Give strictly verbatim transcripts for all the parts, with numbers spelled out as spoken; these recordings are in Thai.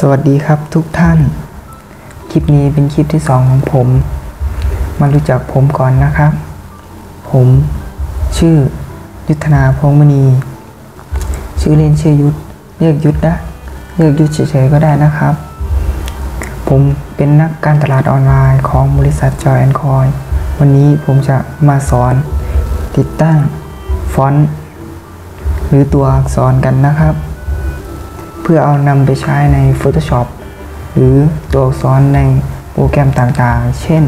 สวัสดีครับทุกท่านคลิปนี้เป็นคลิปที่สองของผมมารู้จักผมก่อนนะครับผมชื่อยุทธนาพงษ์มณีชื่อเล่นชื่อยุทธเรียกยุทธนะเรียกยุทธเฉยๆก็ได้นะครับผมเป็นนักการตลาดออนไลน์ของบริษัทจอยแอนด์คอยวันนี้ผมจะมาสอนติดตั้งฟอนต์หรือตัวอักษรกันนะครับเพื่อเอานำไปใช้ใน Photoshop หรือตัวอักษรในโปรแกรมต่างๆเช่น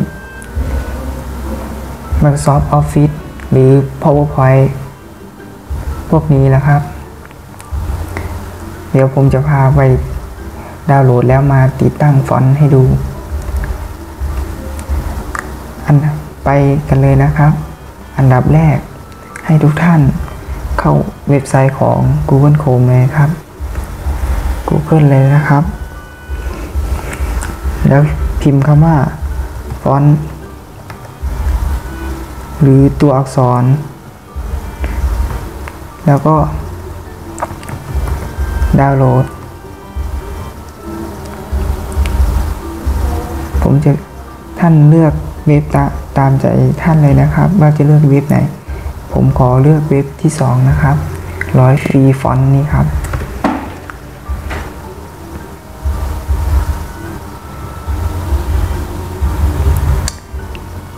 Microsoft Office หรือ PowerPoint พวกนี้นะครับเดี๋ยวผมจะพาไปดาวน์โหลดแล้วมาติดตั้งฟอนต์ให้ดูอันไปกันเลยนะครับอันดับแรกให้ทุกท่านเข้าเว็บไซต์ของ Google Chrome เลยครับ Google เลยนะครับแล้วพิมพ์คำว่าฟอนต์หรือตัวอักษรแล้วก็ดาวน์โหลดผมจะท่านเลือกเว็บตามใจท่านเลยนะครับว่าจะเลือกเว็บไหนผมขอเลือกเว็บที่สองนะครับร้อยฟรีฟอนต์นี่ครับ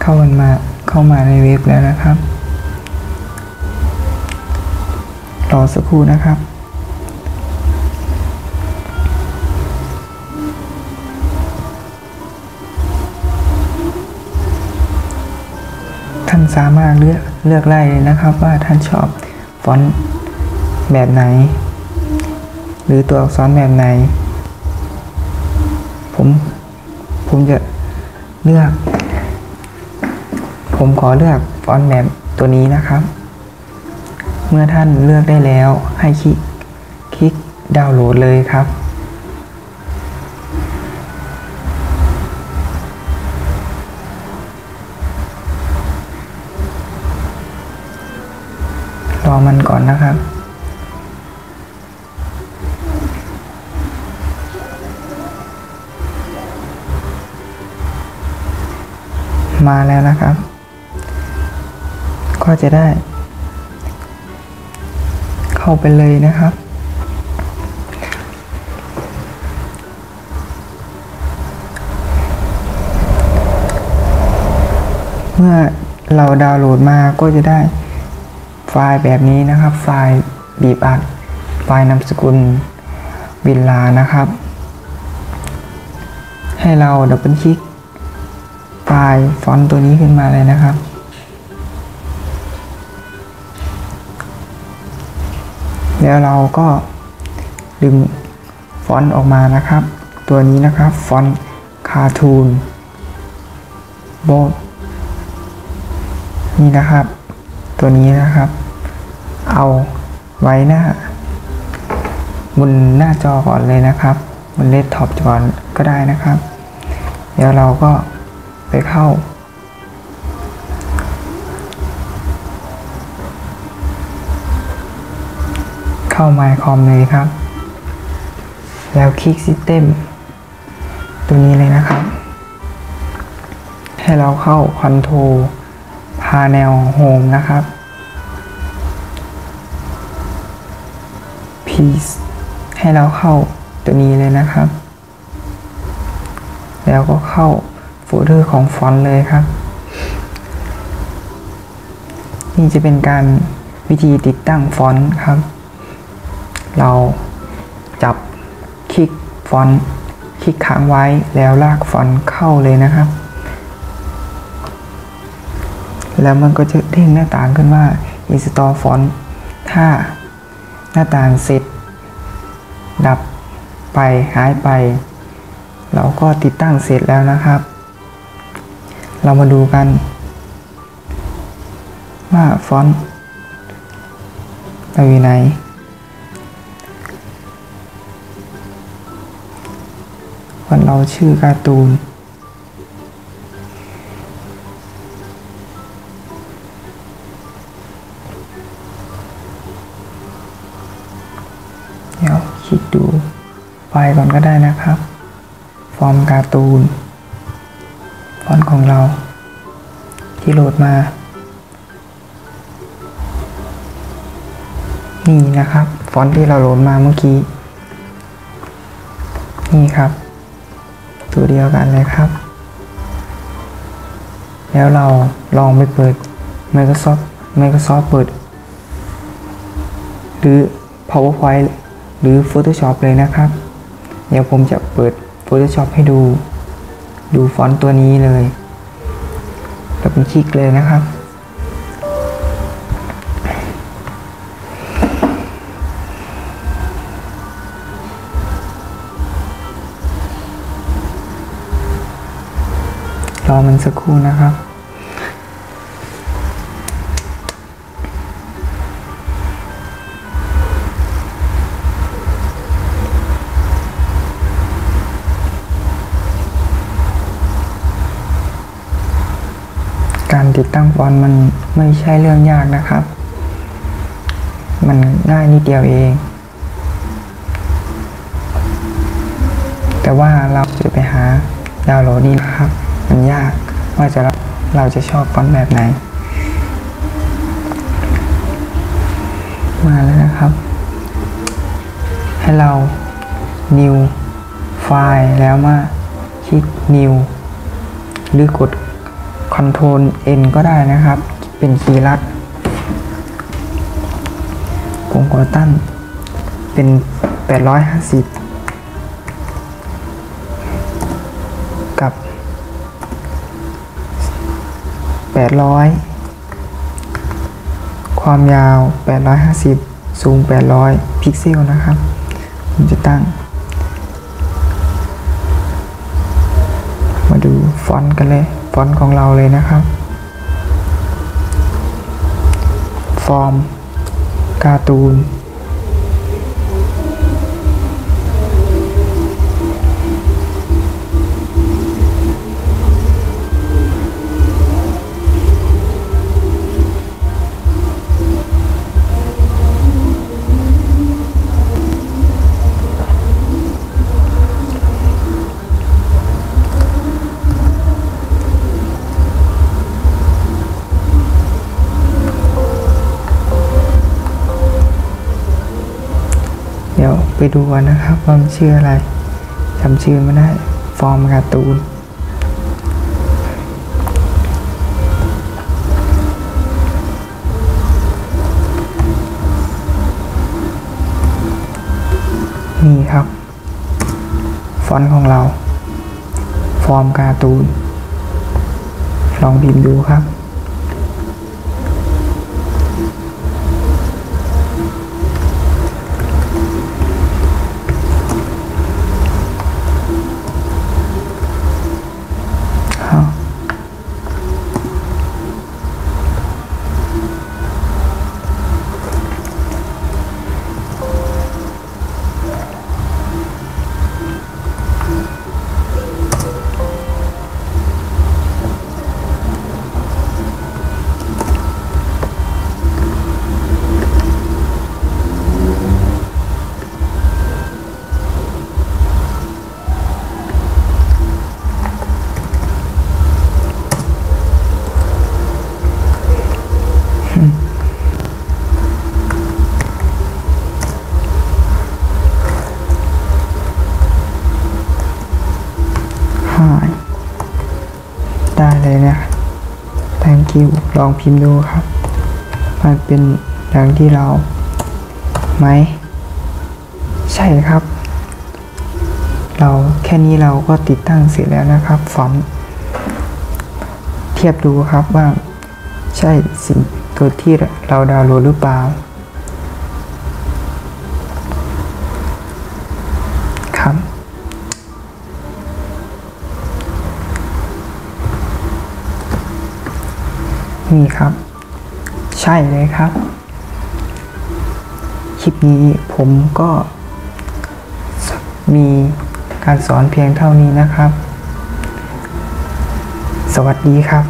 เข้ามาเข้ามาในเว็บแล้วนะครับรอสักครู่นะครับท่านสามารถเลือกเลือกได้เลยนะครับว่าท่านชอบฟอนต์แบบไหนหรือตัวอักษรแบบไหนผมผมจะเลือกผมขอเลือกฟอนต์แบบตัวนี้นะครับเมื่อท่านเลือกได้แล้วให้คลิกคลิกดาวน์โหลดเลยครับรอมันก่อนนะครับมาแล้วนะครับก็จะได้เข้าไปเลยนะครับเมื่อเราดาวน์โหลดมาก็จะได้ไฟล์แบบนี้นะครับไฟล์บีบอัดไฟล์นามสกุลวิลลานะครับให้เราดับเบิลคลิกไฟล์ฟอนต์ตัวนี้ขึ้นมาเลยนะครับแล้วเราก็ดึงฟอนต์ออกมานะครับตัวนี้นะครับฟอนต์คาร์ทูนโบทนี่นะครับตัวนี้นะครับเอาไว้หน้าบนหน้าจอก่อนเลยนะครับบนเลสท็อปก่อนก็ได้นะครับเดี๋ยวเราก็ไปเข้าเข้า My Com เลยครับแล้วคลิก System ตัวนี้เลยนะครับให้เราเข้า Controlพาแนวโฮมนะครับ Piece ให้เราเข้าตัวนี้เลยนะครับแล้วก็เข้าโฟลเดอร์ของฟอนต์เลยครับนี่จะเป็นการวิธีติดตั้งฟอนต์ครับเราจับคลิกฟอนต์คลิกค้างไว้แล้วลากฟอนต์เข้าเลยนะครับแล้วมันก็จะเด้งหน้าต่างขึ้นว่า Install Font ถ้าหน้าต่างเสร็จดับไปหายไปเราก็ติดตั้งเสร็จแล้วนะครับเรามาดูกันว่าฟอนต์เราอยู่ไหนฟอนต์เราชื่อการ์ตูนเดี๋ยวคลิกดูไฟล์ก่อน ก็ได้นะครับฟอร์มการ์ตูนฟอนต์ของเราที่โหลดมานี่นะครับฟอนต์ที่เราโหลดมาเมื่อกี้นี่ครับตัวเดียวกันเลยครับแล้วเราลองไปเปิด Microsoft Microsoft เปิดหรือ PowerPoint หรือ Photoshop เลยนะครับเดี๋ยวผมจะเปิด Photoshop ให้ดูดูฟอนต์ตัวนี้เลยดับเบิลคลิกเลยนะครับรอมันสักครู่นะครับการติดตั้งฟอนต์มันไม่ใช่เรื่องยากนะครับมันง่ายนิดเดียวเองแต่ว่าเราจะไปหาดาวน์โหลดนี่นะครับมันยากว่าจะเราจะชอบฟอนต์แบบไหนมาแล้วนะครับให้เรา new file แล้วมาคลิก new หรือกดCtrl N ก็ได้นะครับเป็นคีย์ลัดผมขอตั้งเป็นแปดร้อยห้าสิบกับแปดร้อยความยาวแปดร้อยห้าสิบสูงแปดร้อยพิกเซลนะครับผมจะตั้งมาดูฟอนต์กันเลยฟอนต์ของเราเลยนะครับฟอร์มการ์ตูนไปดูกันนะครับว่ามันชื่ออะไรจำชื่อไม่ได้ฟอร์มการ์ตูนนี่ครับฟอนต์ของเราฟอร์มการ์ตูนลองพิมพ์ดูครับได้เลยนะ thank you ลองพิมพ์ดูครับมันเป็นดังที่เราไหมใช่ครับเราแค่นี้เราก็ติดตั้งเสร็จแล้วนะครับฟอนต์เทียบดูครับว่าใช่สิ่งตัวที่เราดาวน์โหลดหรือเปล่าครับนี่ครับใช่เลยครับคลิปนี้ผมก็มีการสอนเพียงเท่านี้นะครับสวัสดีครับ